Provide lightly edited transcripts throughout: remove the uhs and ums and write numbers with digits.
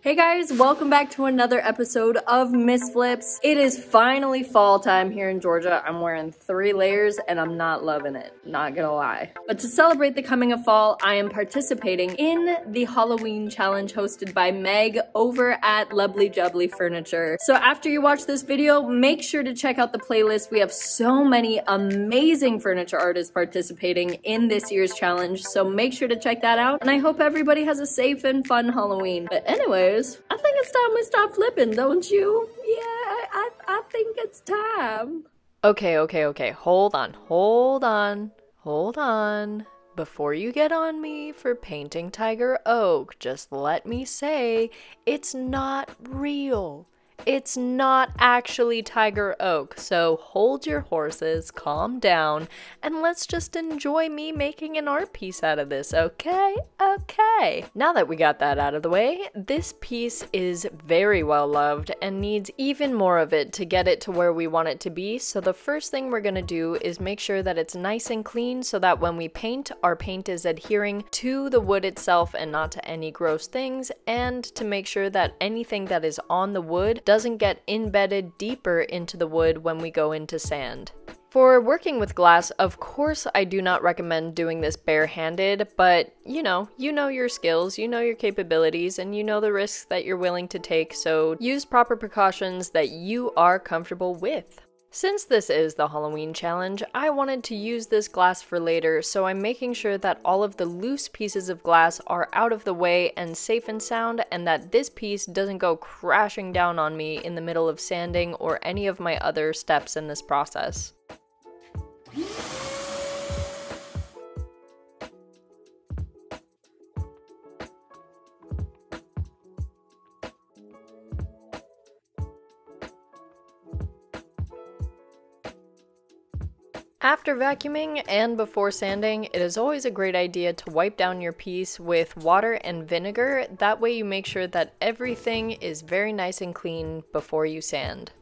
Hey guys, welcome back to another episode of Miss Flips. It is finally fall time here in Georgia. I'm wearing 3 layers and I'm not loving it, not gonna lie. But to celebrate the coming of fall, I am participating in the Halloween challenge hosted by Meg over at Lubbly Jubbly Furniture. So after you watch this video, make sure to check out the playlist. We have so many amazing furniture artists participating in this year's challenge, so make sure to check that out. And I hope everybody has a safe and fun Halloween. But anyways, I think it's time we stop flipping, don't you? Yeah, I think it's time. Okay, hold on. Before you get on me for painting Tiger Oak, just let me say, it's not real. It's not actually Tiger Oak, so hold your horses, calm down, and let's just enjoy me making an art piece out of this, okay? Okay. Now that we got that out of the way, this piece is very well loved and needs even more of it to get it to where we want it to be, so the first thing we're gonna do is make sure that it's nice and clean so that when we paint, our paint is adhering to the wood itself and not to any gross things, and to make sure that anything that is on the wood doesn't get embedded deeper into the wood when we go into sand. For working with glass, of course I do not recommend doing this barehanded, but you know your skills, you know your capabilities, and you know the risks that you're willing to take, so use proper precautions that you are comfortable with. Since this is the Halloween challenge, I wanted to use this glass for later, so I'm making sure that all of the loose pieces of glass are out of the way and safe and sound, and that this piece doesn't go crashing down on me in the middle of sanding or any of my other steps in this process. After vacuuming and before sanding, it is always a great idea to wipe down your piece with water and vinegar. That way you make sure that everything is very nice and clean before you sand.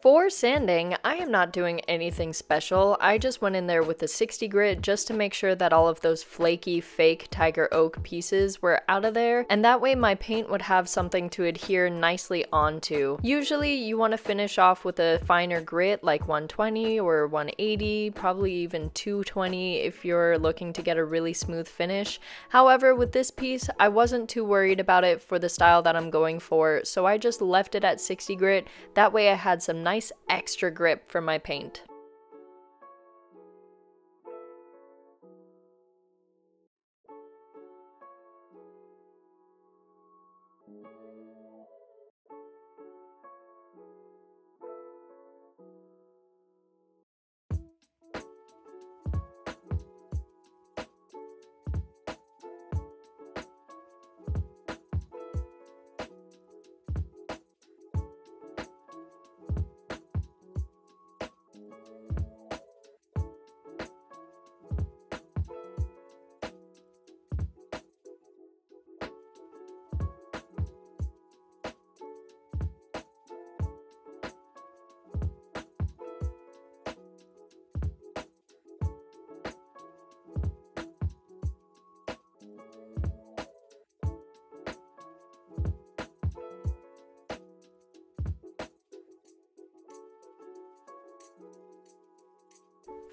For sanding, I am not doing anything special. I just went in there with a 60 grit just to make sure that all of those flaky fake Tiger Oak pieces were out of there, and that way my paint would have something to adhere nicely onto. Usually you want to finish off with a finer grit like 120 or 180, probably even 220 if you're looking to get a really smooth finish. However, with this piece, I wasn't too worried about it for the style that I'm going for, so I just left it at 60 grit. That way I had some nice extra grip for my paint.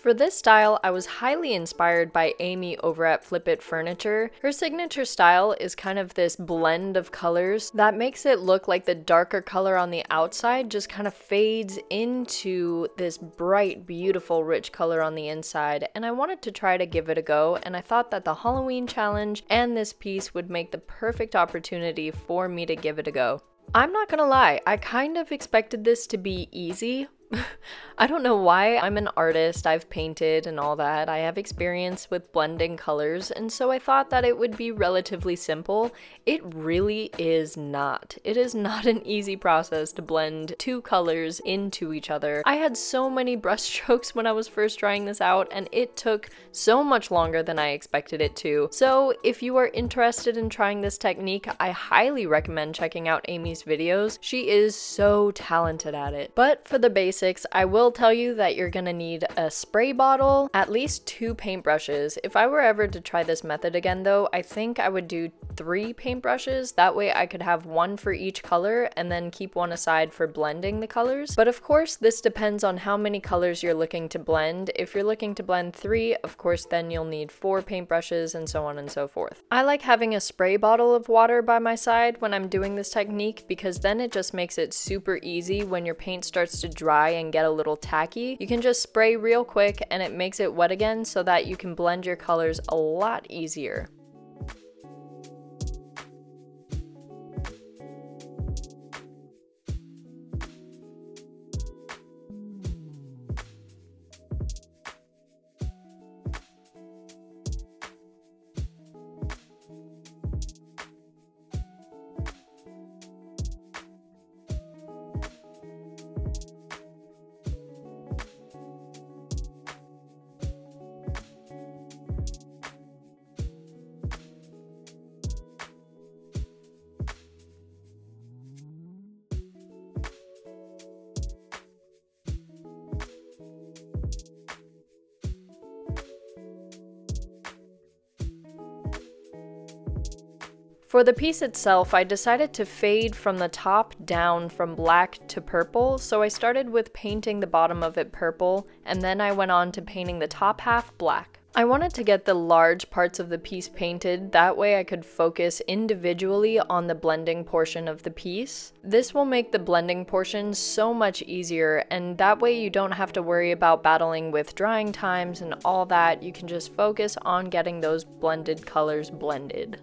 For this style, I was highly inspired by Amy over at Flip It Furniture. Her signature style is kind of this blend of colors that makes it look like the darker color on the outside just kind of fades into this bright, beautiful, rich color on the inside, and I wanted to try to give it a go, and I thought that the Halloween challenge and this piece would make the perfect opportunity for me to give it a go. I'm not gonna lie, I kind of expected this to be easy. I don't know why. I'm an artist, I've painted and all that, I have experience with blending colors, and so I thought that it would be relatively simple. It really is not. It is not an easy process to blend 2 colors into each other. I had so many brush strokes when I was first trying this out, and it took so much longer than I expected it to. So if you are interested in trying this technique, I highly recommend checking out Amy's videos. She is so talented at it. But for the basics, basics, I will tell you that you're gonna need a spray bottle, at least 2 paintbrushes. If I were ever to try this method again though, I think I would do 3 paintbrushes. That way I could have 1 for each color and then keep 1 aside for blending the colors. But of course, this depends on how many colors you're looking to blend. If you're looking to blend 3, of course, then you'll need 4 paintbrushes and so on and so forth. I like having a spray bottle of water by my side when I'm doing this technique because then it just makes it super easy. When your paint starts to dry and get a little tacky, you can just spray real quick and it makes it wet again so that you can blend your colors a lot easier. For the piece itself, I decided to fade from the top down from black to purple, so I started with painting the bottom of it purple, and then I went on to painting the top half black. I wanted to get the large parts of the piece painted, that way I could focus individually on the blending portion of the piece. This will make the blending portion so much easier, and that way you don't have to worry about battling with drying times and all that. You can just focus on getting those blended colors blended.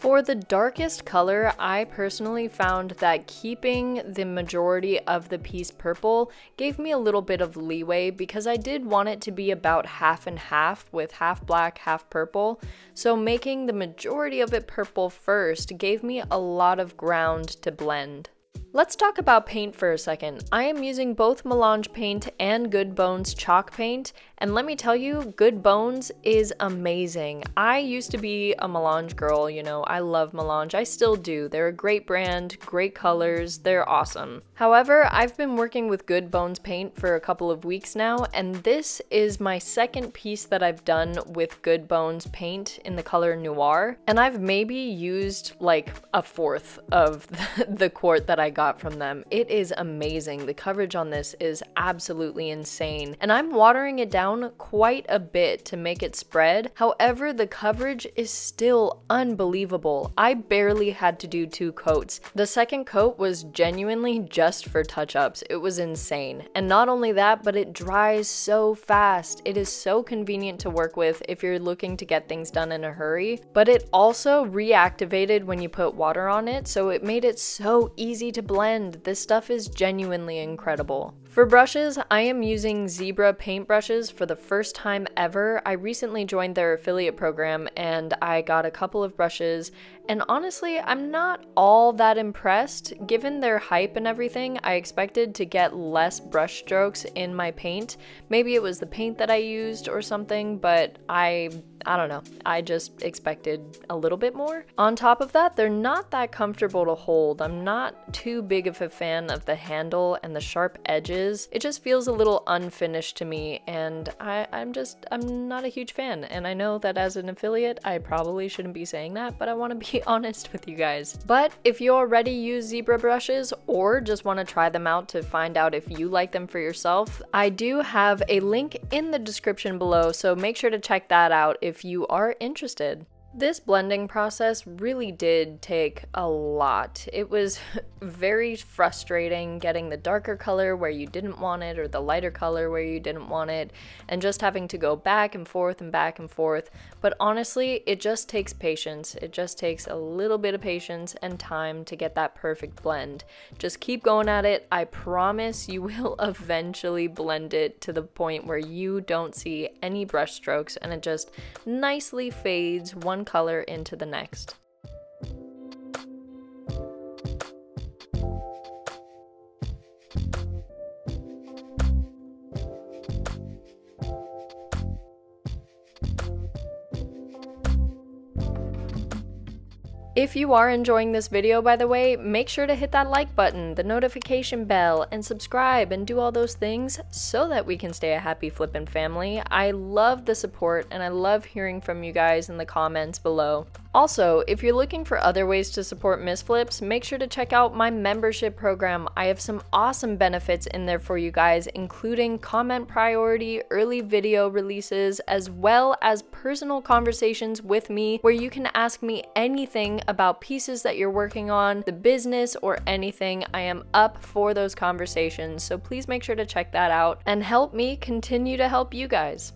For the darkest color, I personally found that keeping the majority of the piece purple gave me a little bit of leeway because I did want it to be about half and half, with half black, half purple. So making the majority of it purple first gave me a lot of ground to blend. Let's talk about paint for a second. I am using both Melange Paint and Good Bones Chalk Paint, and let me tell you, Good Bones is amazing. I used to be a Melange girl, you know, I love Melange, I still do. They're a great brand, great colors, they're awesome. However, I've been working with Good Bones Paint for a couple of weeks now, and this is my second piece that I've done with Good Bones Paint in the color Noir, and I've maybe used like a fourth of the quart that I got from them. It is amazing. The coverage on this is absolutely insane, and I'm watering it down quite a bit to make it spread. However, the coverage is still unbelievable. I barely had to do 2 coats. The second coat was genuinely just for touch-ups. It was insane. And not only that, but it dries so fast. It is so convenient to work with if you're looking to get things done in a hurry, but it also reactivated when you put water on it, so it made it so easy to blend. This stuff is genuinely incredible. For brushes, I am using Zibra paintbrushes for the first time ever. I recently joined their affiliate program and I got a couple of brushes, and honestly, I'm not all that impressed. Given their hype and everything, I expected to get less brush strokes in my paint. Maybe it was the paint that I used or something, but I don't know, I just expected a little bit more. On top of that, they're not that comfortable to hold. I'm not too big of a fan of the handle and the sharp edges. It just feels a little unfinished to me, and I'm not a huge fan. And I know that as an affiliate, I probably shouldn't be saying that, but I want to be honest with you guys. But if you already use Zibra brushes or just want to try them out to find out if you like them for yourself, I do have a link in the description below, so make sure to check that out if you are interested. This blending process really did take a lot. It was very frustrating getting the darker color where you didn't want it or the lighter color where you didn't want it, and just having to go back and forth and back and forth. But honestly, it just takes patience. It just takes a little bit of patience and time to get that perfect blend. Just keep going at it. I promise you will eventually blend it to the point where you don't see any brush strokes and it just nicely fades one color into the next. If you are enjoying this video, by the way, make sure to hit that like button, the notification bell, and subscribe and do all those things so that we can stay a happy flippin' family. I love the support and I love hearing from you guys in the comments below. Also, if you're looking for other ways to support Miss Flips, make sure to check out my membership program. I have some awesome benefits in there for you guys, including comment priority, early video releases, as well as personal conversations with me where you can ask me anything about pieces that you're working on, the business, or anything. I am up for those conversations, so please make sure to check that out and help me continue to help you guys.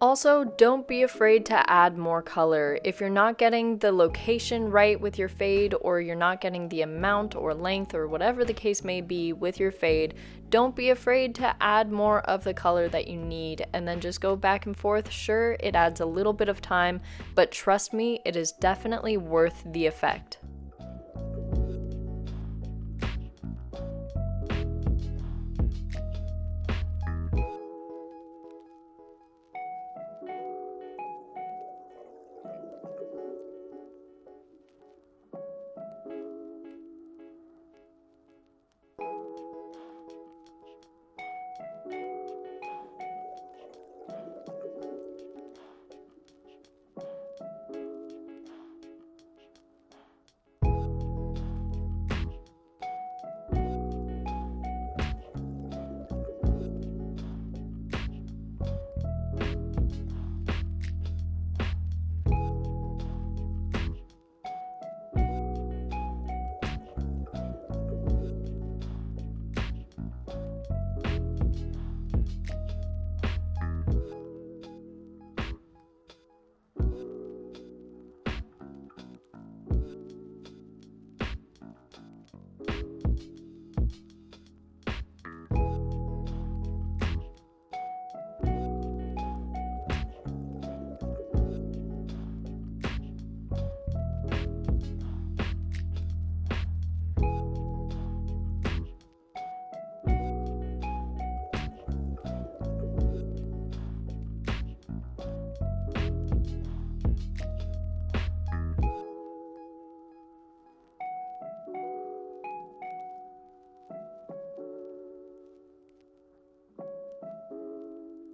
Also, don't be afraid to add more color. If you're not getting the location right with your fade, or you're not getting the amount or length or whatever the case may be with your fade, don't be afraid to add more of the color that you need and then just go back and forth. Sure, it adds a little bit of time, but trust me, it is definitely worth the effect.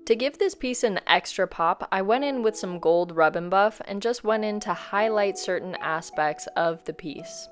To give this piece an extra pop, I went in with some gold rub and buff and just went in to highlight certain aspects of the piece.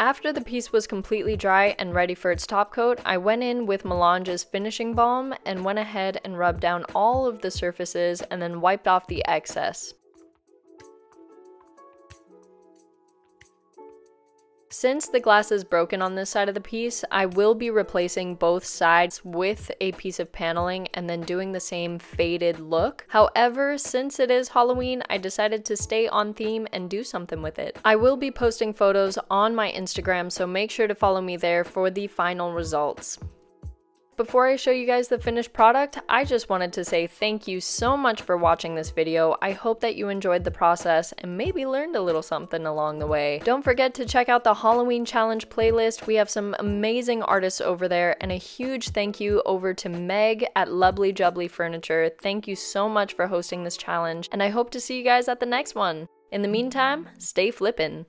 After the piece was completely dry and ready for its top coat, I went in with Melange's finishing balm and went ahead and rubbed down all of the surfaces and then wiped off the excess. Since the glass is broken on this side of the piece, I will be replacing both sides with a piece of paneling and then doing the same faded look. However, since it is Halloween, I decided to stay on theme and do something with it. I will be posting photos on my Instagram, so make sure to follow me there for the final results. Before I show you guys the finished product, I just wanted to say thank you so much for watching this video. I hope that you enjoyed the process and maybe learned a little something along the way. Don't forget to check out the Halloween Challenge playlist. We have some amazing artists over there, and a huge thank you over to Meg at Lubbly Jubbly Furniture. Thank you so much for hosting this challenge, and I hope to see you guys at the next one. In the meantime, stay flippin'.